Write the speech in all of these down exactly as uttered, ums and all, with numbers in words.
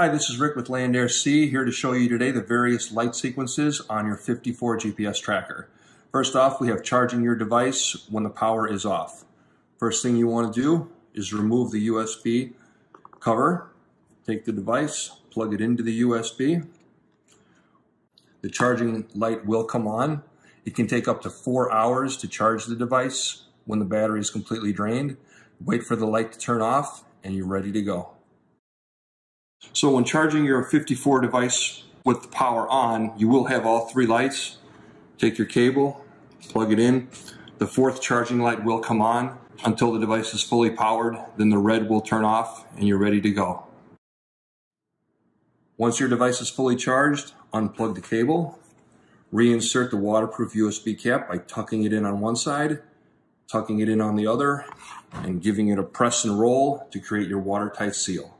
Hi, this is Rick with LandAirSea, here to show you today the various light sequences on your fifty-four G P S tracker. First off, we have charging your device when the power is off. First thing you want to do is remove the U S B cover, take the device, plug it into the U S B. The charging light will come on. It can take up to four hours to charge the device when the battery is completely drained. Wait for the light to turn off and you're ready to go. So when charging your fifty-four device with the power on, you will have all three lights. Take your cable, plug it in. The fourth charging light will come on until the device is fully powered. Then the red will turn off and you're ready to go. Once your device is fully charged, unplug the cable. Reinsert the waterproof U S B cap by tucking it in on one side, tucking it in on the other, and giving it a press and roll to create your watertight seal.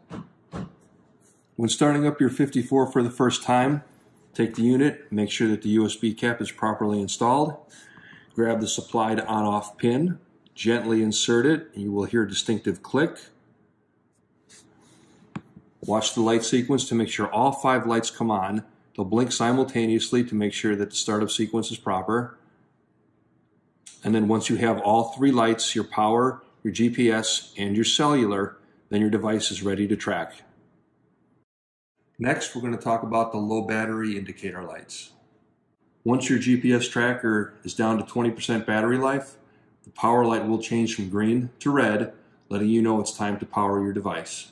When starting up your fifty-four for the first time, take the unit, make sure that the U S B cap is properly installed, grab the supplied on-off pin, gently insert it, and you will hear a distinctive click. Watch the light sequence to make sure all five lights come on. They'll blink simultaneously to make sure that the startup sequence is proper. And then once you have all three lights, your power, your G P S, and your cellular, then your device is ready to track. Next, we're going to talk about the low battery indicator lights. Once your G P S tracker is down to twenty percent battery life, the power light will change from green to red, letting you know it's time to power your device.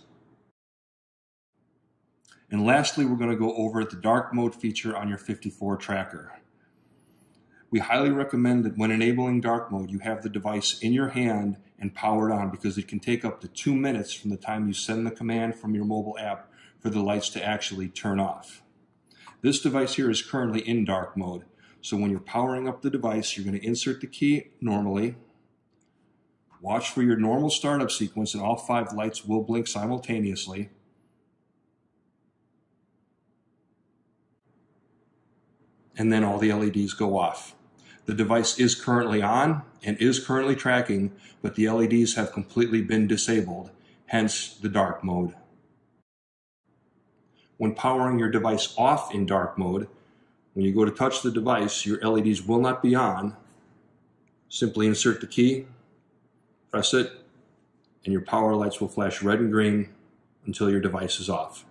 And lastly, we're going to go over the dark mode feature on your fifty-four tracker. We highly recommend that when enabling dark mode, you have the device in your hand and powered on, because it can take up to two minutes from the time you send the command from your mobile app for the lights to actually turn off. This device here is currently in dark mode, so when you're powering up the device, you're going to insert the key normally, watch for your normal startup sequence, and all five lights will blink simultaneously. And then all the L E Ds go off. The device is currently on and is currently tracking, but the L E Ds have completely been disabled, hence the dark mode. When powering your device off in dark mode, when you go to touch the device, your L E Ds will not be on. Simply insert the key, press it, and your power lights will flash red and green until your device is off.